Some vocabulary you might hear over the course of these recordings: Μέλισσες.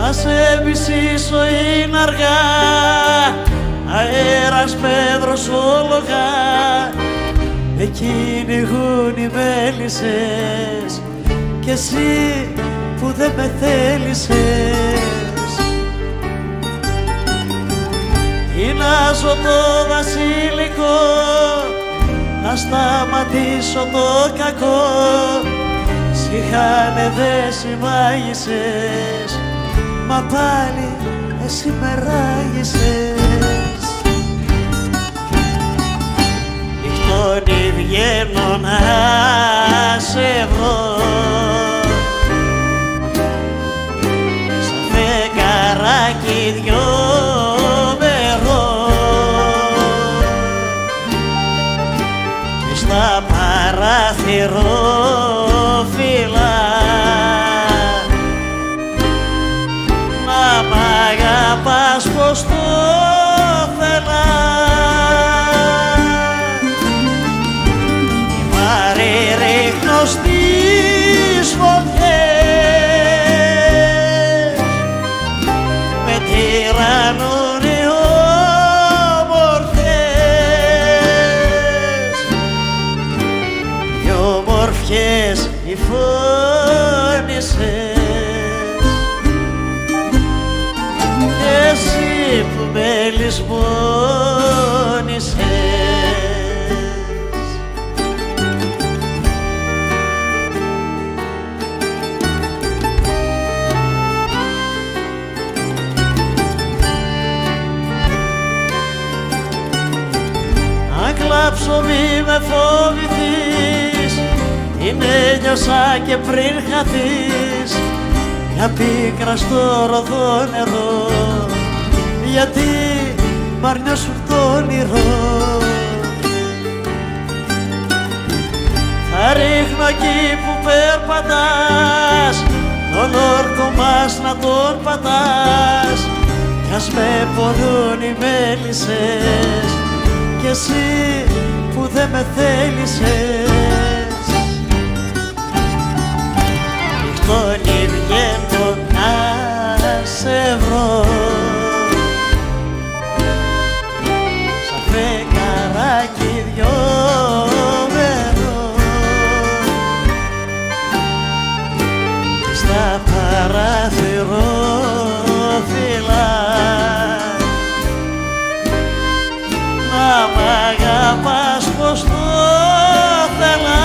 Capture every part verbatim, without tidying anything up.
Να σε βυσίσω είναι αργά, αέρας πέδρος ολογά. Με κυνηγούν οι μέλισσες κι εσύ που δεν με θέλησες. Τινάζω το βασιλικό, να σταματήσω το κακό. Σιχάνε δε συμμάγισσες, μα πάλι εσύ με ράγισες. Νυχτώνει βγαίνω να σε βρω, σαν φεγγαράκι δυόμερο, και στα παράθυροφυλλά αγαπάς πως το θέλα. Η Μάρη ρίχνω στις φωτιές, με τυραννούν οι όμορφιες, οι όμορφιες οι φόνησες. Εσύ που με λησμόνησες. Αν κλάψω μη με φοβηθείς, την ένιωσα και πριν χαθείς. Μια πίκρα στο ροδό νερό, γιατί μ' αρνιώσουν τ' όνειρο. Θα ρίχνω εκεί που περπατάς, τον όρκο μας να τον πατάς. Κι ας με πονούν οι μέλισσες, κι εσύ που δεν με θέλησες. Νυχτώνει βγαίνω να σε βρω, φεγγαράκι δυόμερο, στα παράθυροφυλλά, να μ' αγαπάς πως το θέλα.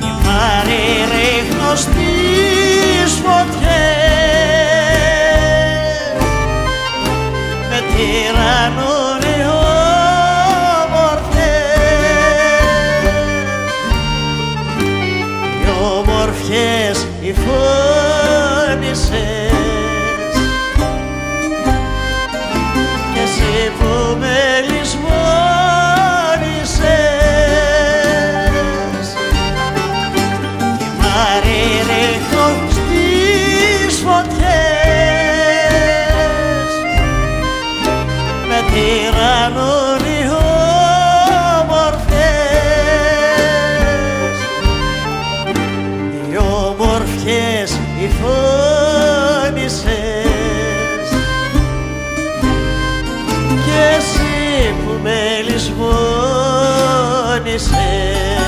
Η Μάρη ρίχνω στις φωτιές, τυραννούν οι όμορφιες, οι όμορφιες οι φόνησες, κι εσύ που με λησμόνησες. Η Μάρη ρίχνω στις φωτιές, τυραννούν οι όμορφιες, οι όμορφιες οι φόνησες, κι εσύ που με λησμόνησες.